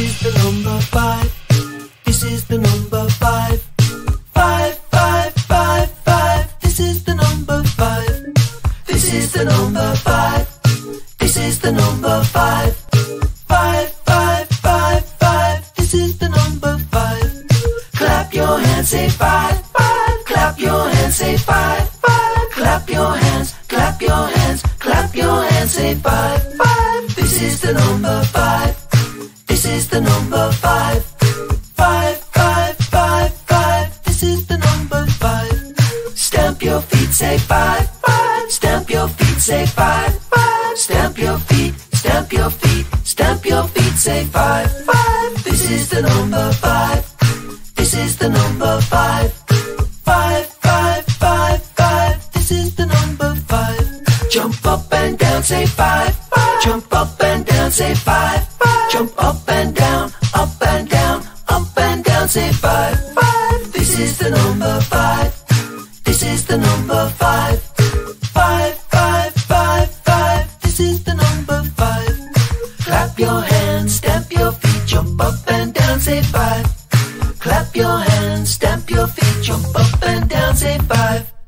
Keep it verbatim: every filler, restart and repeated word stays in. is the number five. This is the number five. Five, five, five, five. This is the number five. This is the number five. This is the number five. Five, five, five, five. This is the number five. Clap your hands, say five, five. Clap your hands, say five, five. Clap your hands, clap your hands, clap your hands, say five, five. This is the number five. This is the number five. Five, five, five, five. This is the number five. Stamp your feet, say five, five. Stamp your feet, say five, five. Stamp your feet, stamp your feet, stamp your feet, say five, five. This is the number five. This is the number five. Five, five, five, five. This is the number five. Jump up and down, say five, five. Jump up and down, say five, five. Jump up and down, up and down, up and down, say five, five. This is the number five. This is the number five. Five, five, five, five. This is the number five. Clap your hands, stamp your feet, jump up and down, say five. Clap your hands, stamp your feet, jump up and down, say five.